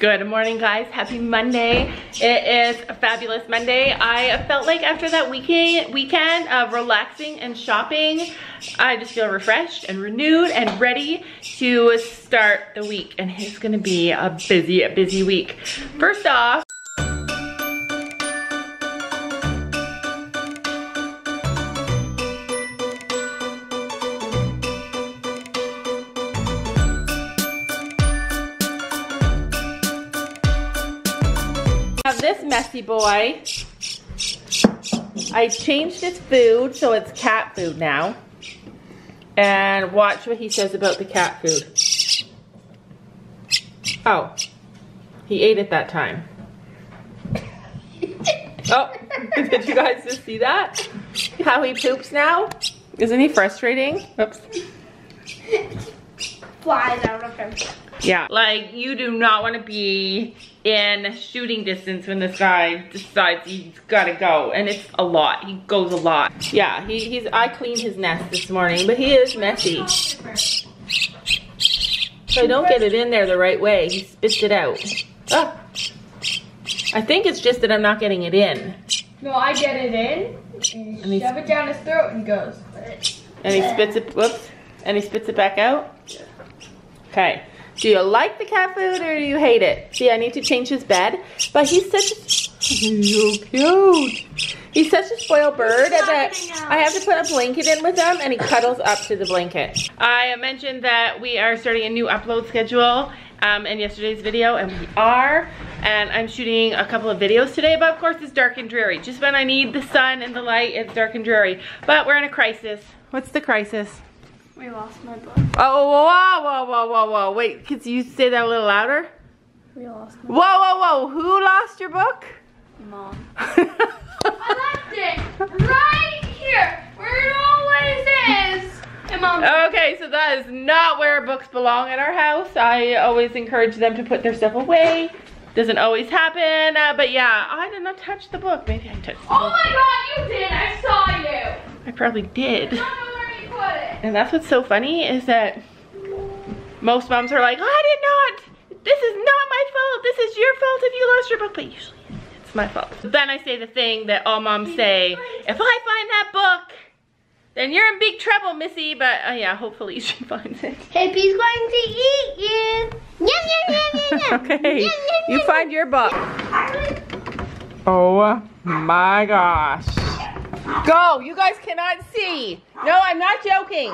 Good morning, guys. Happy Monday. It is a fabulous Monday. I felt like after that weekend of relaxing and shopping, I just feel refreshed and renewed and ready to start the week. And it's gonna be a busy week. First off, this messy boy, I changed his food so it's cat food now, and watch what he says about the cat food. Oh, he ate it that time. Oh, did you guys just see that? How he poops now? Isn't he frustrating? Oops. Flies out of him. Yeah, like you do not want to be in shooting distance when this guy decides he's gotta go, and it's a lot. He goes a lot. Yeah, I cleaned his nest this morning, but he is messy. If I don't get it in there the right way, he spits it out. Oh. I think it's just that I'm not getting it in. No, I get it in, and shove it down his throat and goes. And he spits it. Whoops. And he spits it back out. Okay. Do you like the cat food or do you hate it? See, I need to change his bed, but he's so cute. He's such a spoiled bird that I have to put a blanket in with him, and he cuddles up to the blanket. I mentioned that we are starting a new upload schedule in yesterday's video, and we are. And I'm shooting a couple of videos today, but of course it's dark and dreary. Just when I need the sun and the light, it's dark and dreary. But we're in a crisis. What's the crisis? We lost my book. Oh, whoa, whoa, whoa, whoa, whoa. Wait, could you say that a little louder? We lost my book. Whoa, whoa, whoa. Who lost your book? Mom. I left it right here where it always is. And Mom. Okay, so that is not where books belong at our house. I always encourage them to put their stuff away. Doesn't always happen, but yeah, I did not touch the book. Maybe I touched the book. Oh my God, you did. I saw you. I probably did. And that's what's so funny is that most moms are like, oh, I did not. This is not my fault. This is your fault if you lost your book. But usually it's my fault. Then I say the thing that all moms say. If I find that book, then you're in big trouble, Missy. But yeah, hopefully she finds it. Hippie's going to eat you. Yum, yum, yum, yum, yum. Okay, yum, yum, you yum, find yum. Your book. Oh my gosh. Go, you guys cannot see. No, I'm not joking.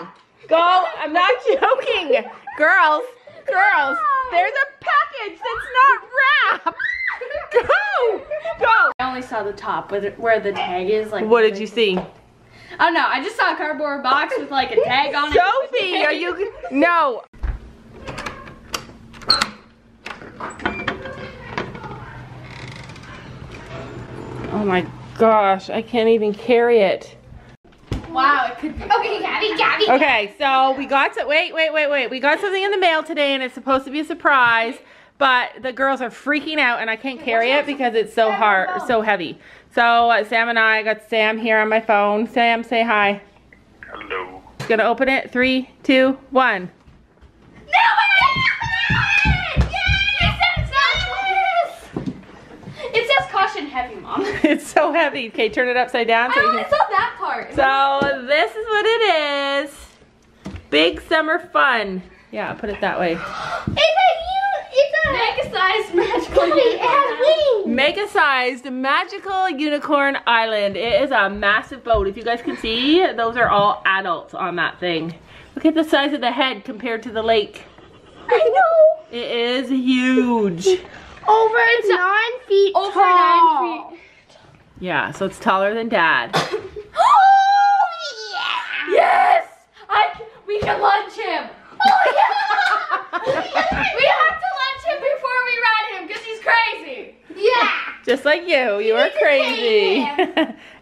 Go, I'm not joking. Girls, there's a package that's not wrapped. Go. I only saw the top where the tag is. Like, what did you see? Oh no, I just saw a cardboard box with like a tag on it. Sophie, are you, no. Oh my gosh, I can't even carry it. Wow, it could be. Okay, Gabby. Okay, so we got to, wait. We got something in the mail today, and it's supposed to be a surprise, but the girls are freaking out, and I can't carry it because it's so hard, so heavy. So Sam and I got Sam here on my phone. Sam, say hi. Hello. Just gonna open it. 3, 2, 1. Heavy, Mom. It's so heavy. Okay, turn it upside down. So I only saw that part. So this is what it is. Big summer fun. Yeah, put it that way. Mega-sized magical unicorn island. It is a massive boat. If you guys can see, those are all adults on that thing. Look at the size of the head compared to the lake. I know. It is huge. Over 9 feet tall. Yeah, so it's taller than Dad. Oh, yeah! Yes! We can lunch him. Oh, yeah! We have to lunch him before we ride him because he's crazy. Yeah! Just like you. You are crazy.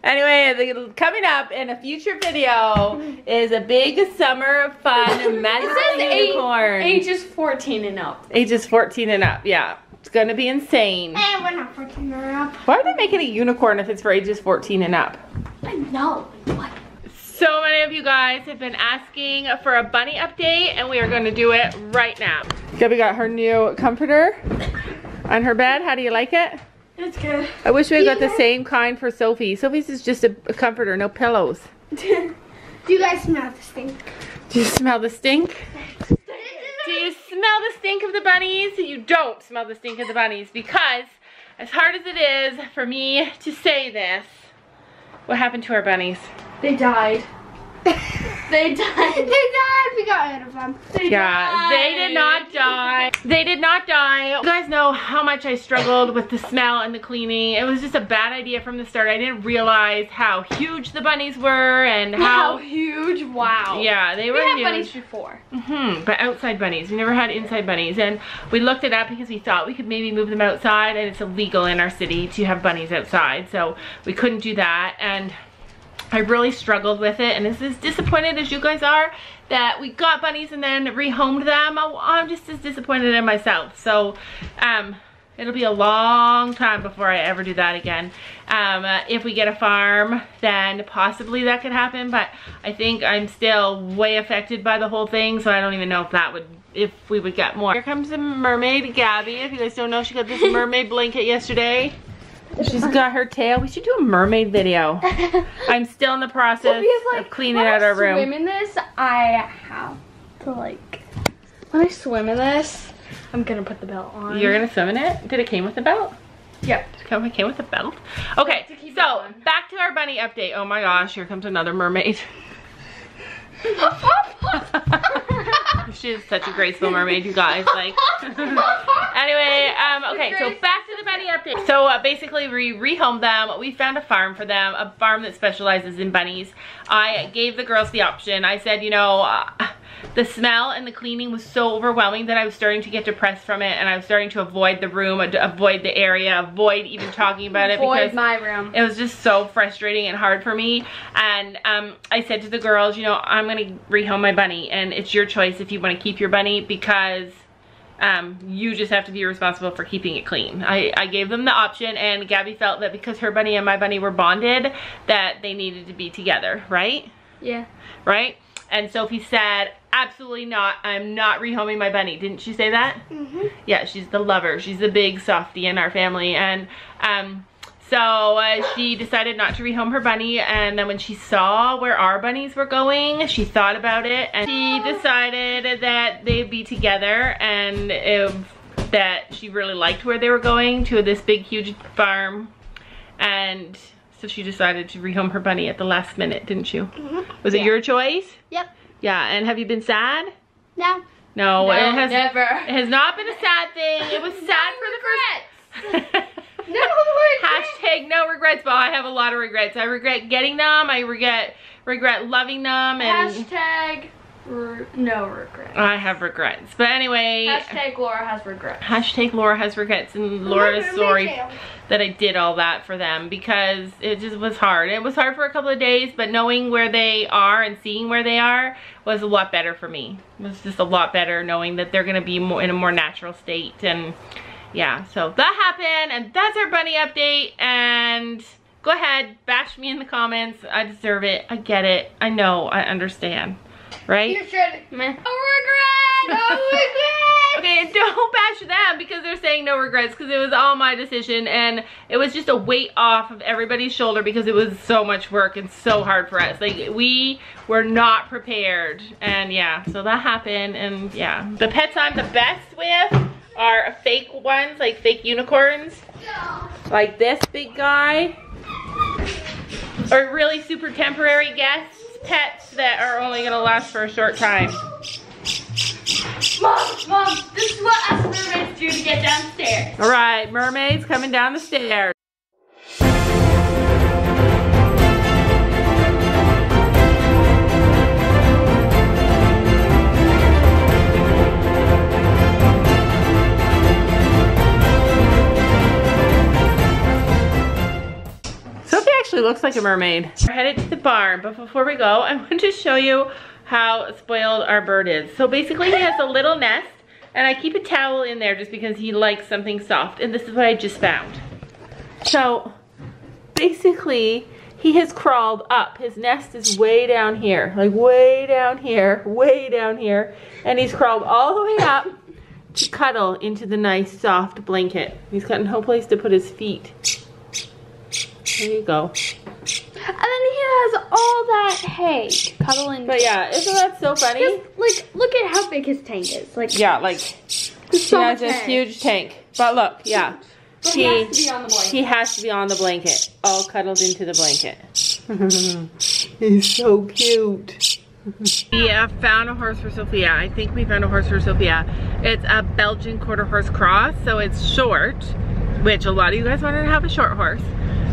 Anyway, coming up in a future video is a big summer fun magical unicorn. Ages 14 and up. Ages 14 and up, yeah. It's gonna be insane. Hey, we're not 14 and up. Why are they making a unicorn if it's for ages 14 and up? I know. What? So many of you guys have been asking for a bunny update, and we are gonna do it right now. Gabby got her new comforter. On her bed? How do you like it? It's good. I wish we had got the same kind for Sophie. Sophie's is just a comforter, no pillows. Do you guys smell the stink? Do you smell the stink? Do you smell the stink of the bunnies? You don't smell the stink of the bunnies because as hard as it is for me to say this, what happened to our bunnies? They died. They died. They died. We got rid of them. They did not die. They did not die. You guys know how much I struggled with the smell and the cleaning. It was just a bad idea from the start. I didn't realize how huge the bunnies were and how huge. Wow. Yeah, they were huge. We had bunnies before. Mm-hmm. But outside bunnies. We never had inside bunnies. And we looked it up because we thought we could maybe move them outside, and it's illegal in our city to have bunnies outside. So we couldn't do that, and I really struggled with it, and as disappointed as you guys are that we got bunnies and then rehomed them, I'm just as disappointed in myself. So it'll be a long time before I ever do that again. If we get a farm, then possibly that could happen, but I think I'm still way affected by the whole thing, so I don't even know if that would, if we would get more. Here comes the mermaid Gabby. If you guys don't know, she got this mermaid blanket yesterday. She's got her tail. We should do a mermaid video. I'm still in the process of cleaning out our room. When I swim in this, I have to when I swim in this, I'm gonna put the belt on. You're gonna swim in it? Did it came with the belt? Yep. It came with the belt? Okay, so back to our bunny update. Oh my gosh, here comes another mermaid. She is such a graceful mermaid, you guys. Like, anyway, okay, so back to the bunny update. So basically, we rehomed them. We found a farm for them, a farm that specializes in bunnies. I gave the girls the option. I said, you know, the smell and the cleaning was so overwhelming that I was starting to get depressed from it, and I was starting to avoid the room, avoid the area, avoid even talking about it because my room. It was just so frustrating and hard for me. And I said to the girls, you know, I'm gonna rehome my bunny, and it's your choice if you want to keep your bunny, because you just have to be responsible for keeping it clean. I gave them the option, and Gabby felt that because her bunny and my bunny were bonded that they needed to be together, right? Yeah. Right? And Sophie said, absolutely not, I'm not rehoming my bunny. Didn't she say that? Mm-hmm. Yeah, she's the lover. She's the big softie in our family, and So she decided not to rehome her bunny, and then when she saw where our bunnies were going, she thought about it, and she decided that they'd be together, and that she really liked where they were going, to this big, huge farm, and so she decided to rehome her bunny at the last minute, didn't you? Mm-hmm. Was it your choice? Yep. Yeah, and have you been sad? No. No, never. It has not been a sad thing. It was sad for the first... No regrets. Hashtag no regrets, but I have a lot of regrets. I regret getting them. I regret loving them. And hashtag no regrets. I have regrets. But anyway. Hashtag Laura has regrets. Hashtag Laura has regrets. And Laura is sorry that I did all that for them, because it just was hard. It was hard for a couple of days, but knowing where they are and seeing where they are was a lot better for me. It was just a lot better knowing that they're going to be in a more natural state, and... yeah, so that happened, and that's our bunny update, and go ahead, bash me in the comments. I deserve it. I get it. I know. I understand. Right? You should. Meh. No regret! No regret! Okay, don't bash them because they're saying no regrets, because it was all my decision, and it was just a weight off of everybody's shoulder because it was so much work and so hard for us. Like, we were not prepared, and yeah, so that happened, and yeah. The pets I'm the best with are fake ones, like fake unicorns, like this big guy, or really super temporary guests, pets that are only gonna last for a short time. Mom, this is what us mermaids do to get downstairs. All right, mermaids coming down the stairs. Looks like a mermaid. We're headed to the barn, but before we go, I want to show you how spoiled our bird is. So basically, he has a little nest, and I keep a towel in there just because he likes something soft, and this is what I just found. So basically, he has crawled up. His nest is way down here, like way down here, and he's crawled all the way up to cuddle into the nice soft blanket. He's got no place to put his feet. There you go. And then he has all that hay to cuddle in. But yeah, isn't that so funny? Like, look at how big his tank is. Like, yeah, like, she has a huge tank. But look, yeah. But he has to be on the blanket. All cuddled into the blanket. He's so cute. We have found a horse for Sophia. I think we found a horse for Sophia. It's a Belgian quarter horse cross, so it's short, which a lot of you guys wanted to have a short horse.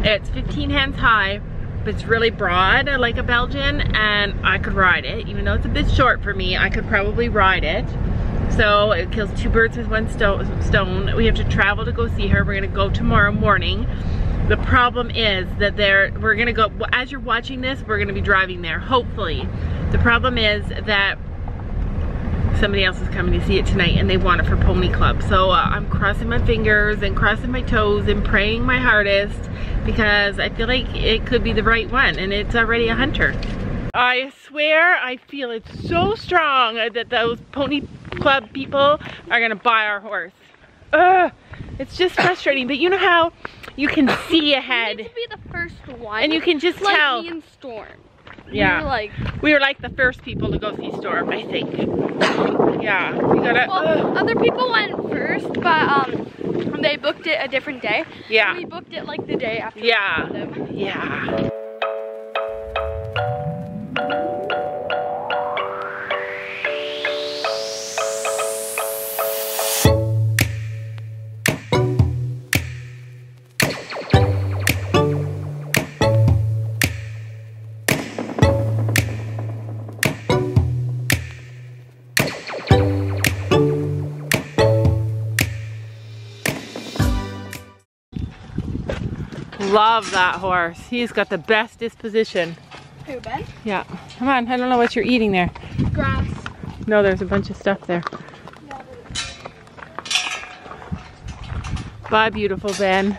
It's 15 hands high, but it's really broad, like a Belgian, and I could ride it. Even though it's a bit short for me, I could probably ride it. So it kills two birds with one stone. We have to travel to go see her. We're gonna go tomorrow morning. The problem is that we're gonna go, as you're watching this, we're gonna be driving there, hopefully. The problem is that somebody else is coming to see it tonight and they want it for Pony Club. So I'm crossing my fingers and crossing my toes and praying my hardest because I feel like it could be the right one and it's already a hunter. I swear I feel it so strong that those Pony Club people are gonna buy our horse. Ugh, it's just frustrating, but you know how you can see ahead. We need to be the first one. And you can just like tell. Me and Storm. Yeah, we were like the first people to go see Storm, I think. Yeah, we gotta. Well, other people went first, but they booked it a different day. Yeah, we booked it like the day after. Yeah, yeah. Love that horse. He's got the best disposition. Who, Ben? Yeah. Come on, I don't know what you're eating there. Grass. No, there's a bunch of stuff there. No. Bye, beautiful Ben.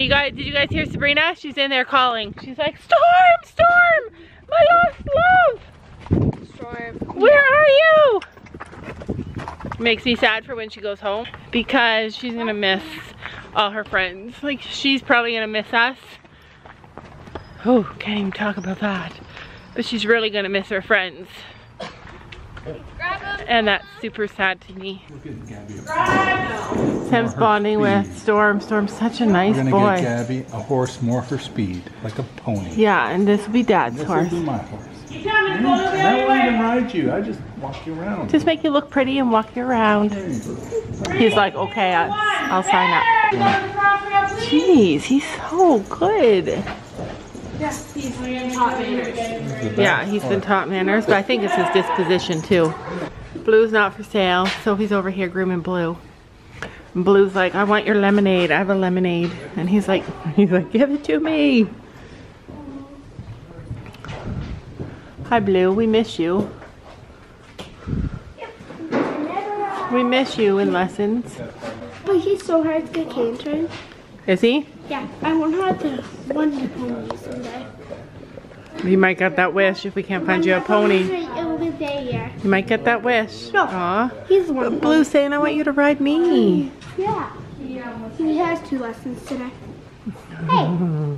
You guys, did you guys hear Sabrina? She's in there calling. She's like, Storm, Storm, my lost love. Storm. Where are you? Makes me sad for when she goes home because she's gonna miss all her friends. Like, she's probably gonna miss us. Oh, can't even talk about that. But she's really gonna miss her friends. And that's super sad to me. Sam's bonding with Storm. Storm's such a nice boy. We're gonna get Gabby a horse more for speed, like a pony. Yeah, and this will be Dad's horse. This will be my horse. I won't even ride you. I just walk you around. Just make you look pretty and walk you around. He's like, okay, I'll sign up. Jeez, he's so good. Yeah, he's been taught manners, but I think it's his disposition too. Blue's not for sale. Sophie's over here grooming Blue. And Blue's like, I want your lemonade. I have a lemonade, and he's like, give it to me. Hi Blue, we miss you. We miss you in lessons. But he's so hard to get cane turned. Is he? Yeah, I want to Wonder Pony someday. You might get that wish if we can't find you a pony. You might get that wish. No. Aww. He's one. Blue's saying I want you to ride me. Yeah. He has 2 lessons today. Hey.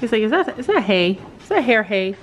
He's like, is that hay? Is that hair hay?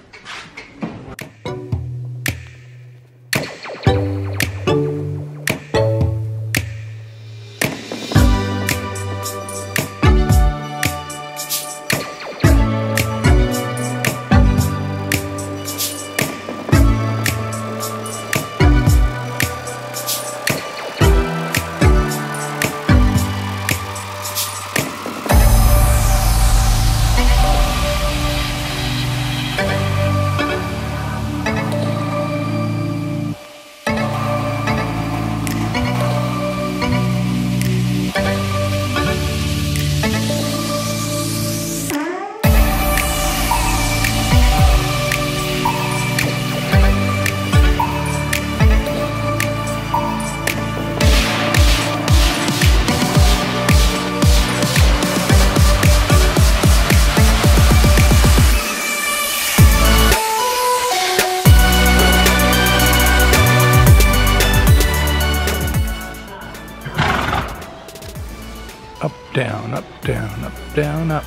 down, up, down, up, down, up,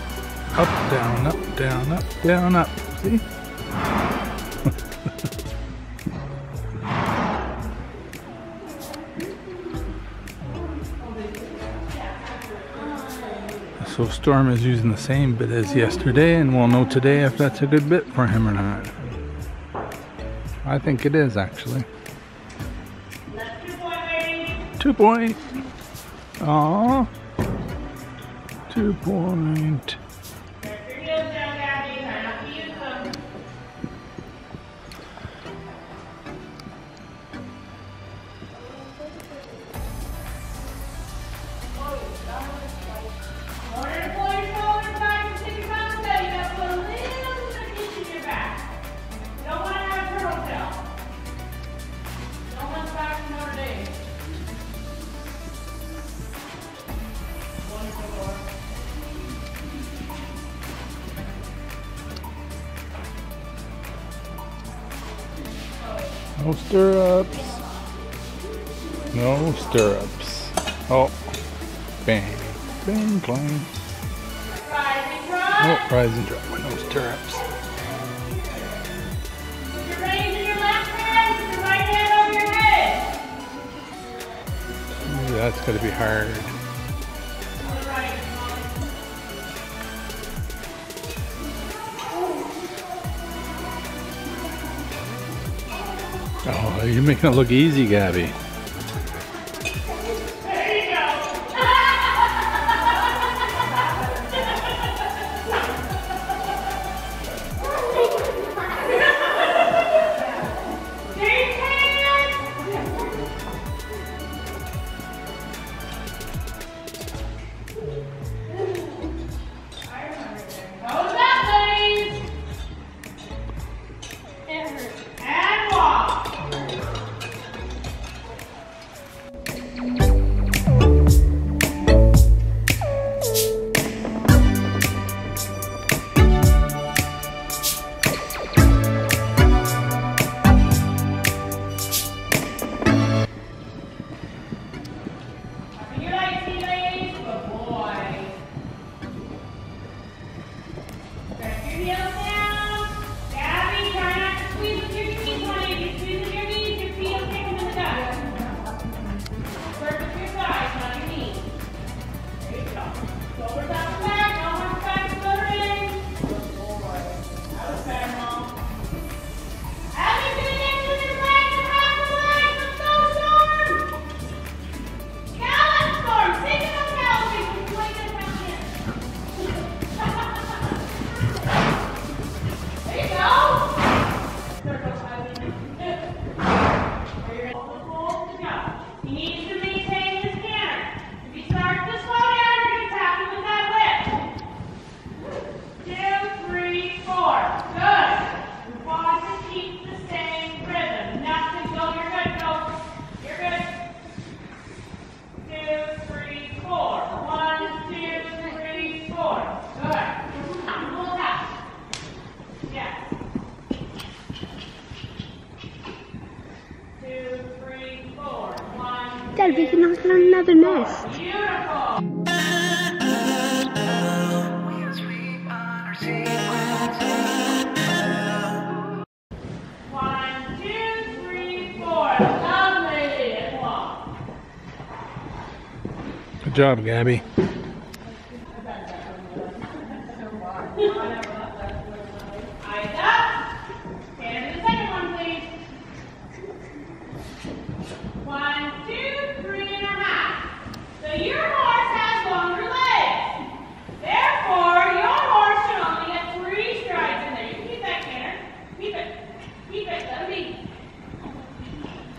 up, down, up, down, up, down, up. See? So Storm is using the same bit as yesterday, and we'll know today if that's a good bit for him or not. I think it is, actually. 2 point. Aww. 2 point. No stirrups. No stirrups. Oh. Bang. Bang, bang. Oh, rise and drop with no stirrups. Put your reins in your left hand, put your right hand over your head. Ooh, that's gotta be hard. Oh, you're making it look easy, Gabby. There you go. Hold that, ladies. And walk. We can also learn another nest. Beautiful. Good job, Gabby.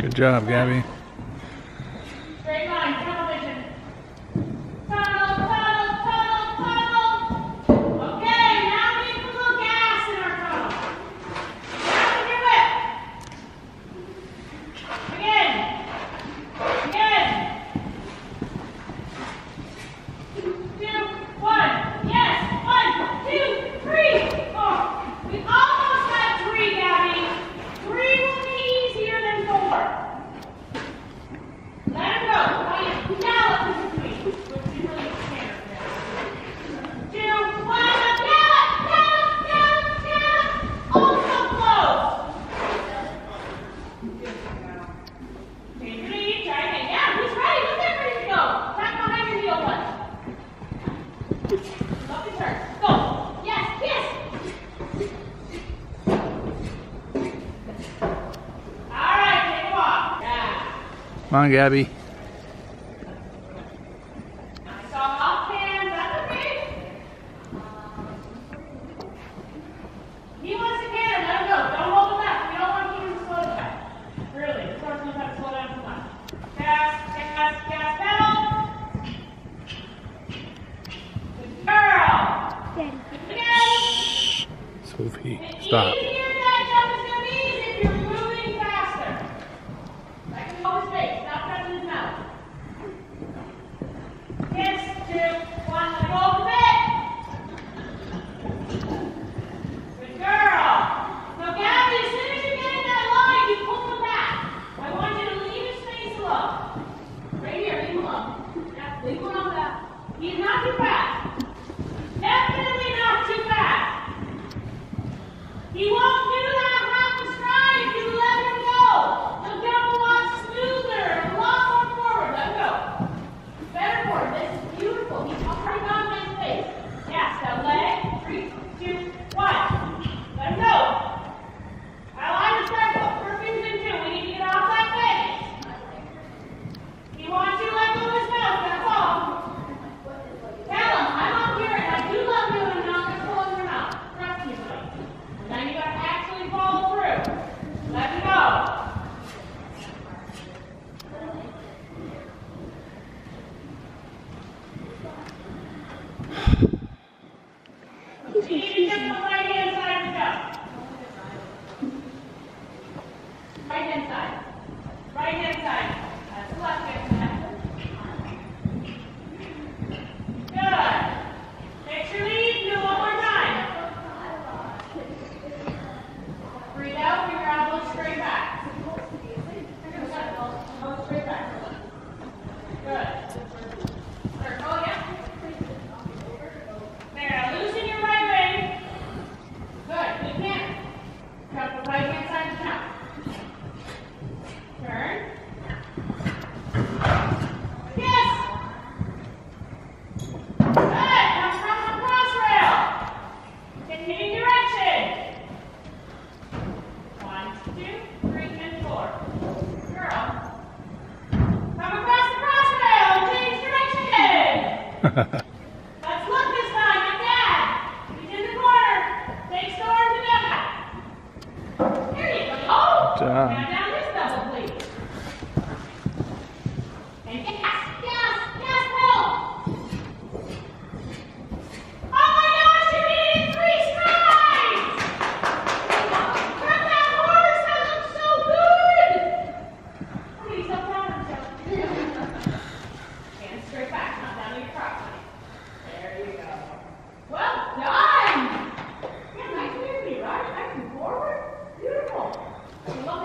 Good job, Gabby. Straight line, tunnel vision. Tunnel, tunnel, tunnel, tunnel. Okay, now we put a little gas in our tunnel. Gas in your whip. Again. Again. 2, 1. Yes. 1, 2, 3, 4. We almost had 3, Gabby. 3 will be easier than 4. Come on, Gabby. Stop. Look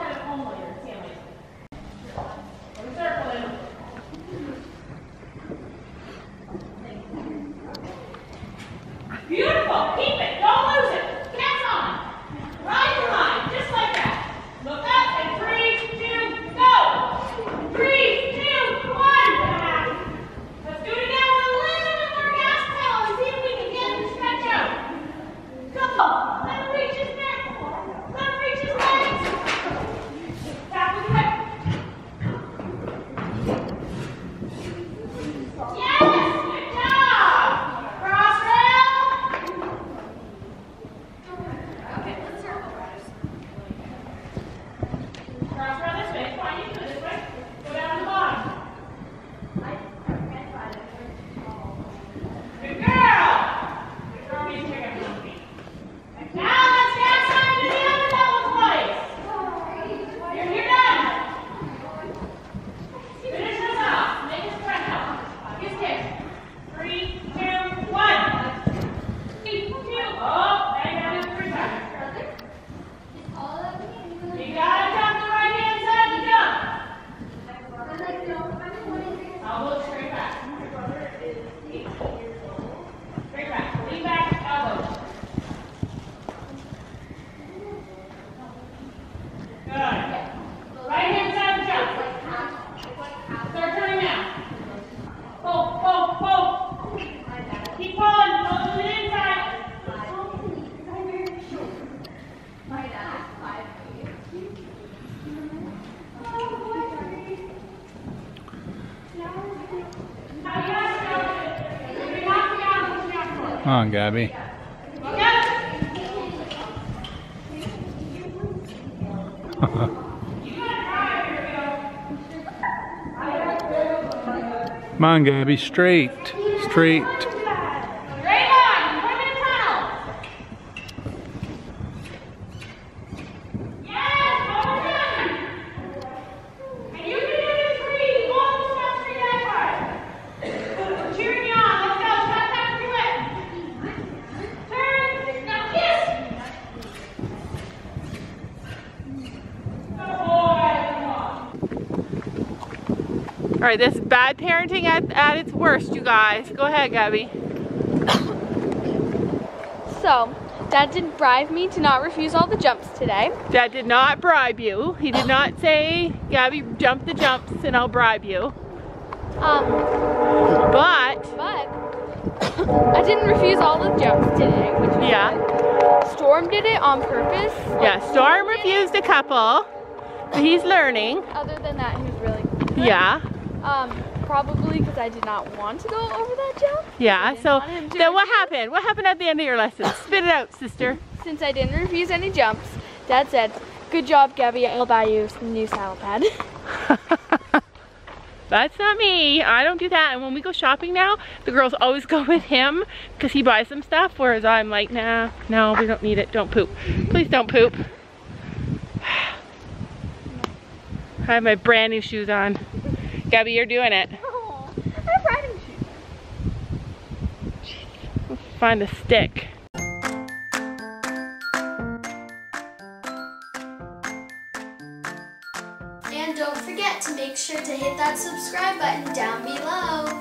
at it only. Come on, Gabby. Come on, Gabby, straight. Straight. Straight on. Put him in a tunnel. Yes, well done. And you can do this free. You won't stop free that part. We're cheering you on. Let's go. Shut that free lip. Turn. Now kiss. Good boy. All right, this is bad parenting at its worst, you guys. Go ahead, Gabby. So, Dad didn't bribe me to not refuse all the jumps today. Dad did not bribe you. He did not say, Gabby, jump the jumps and I'll bribe you. But I didn't refuse all the jumps today, which was good. Storm did it on purpose. Yeah, Storm refused a couple. But he's learning. Other than that, he was really good. Yeah. Probably because I did not want to go over that jump. Yeah, so then what happened? What happened at the end of your lesson? Spit it out, sister. Since I didn't refuse any jumps, Dad said, good job, Gabby, I'll buy you a new saddle pad. That's not me. I don't do that. And when we go shopping now, the girls always go with him because he buys them stuff, whereas I'm like, nah, no, we don't need it. Don't poop. Please don't poop. I have my brand new shoes on. Gabby, you're doing it. Oh, I have riding shoes. Jeez, let's find a stick. And don't forget to make sure to hit that subscribe button down below.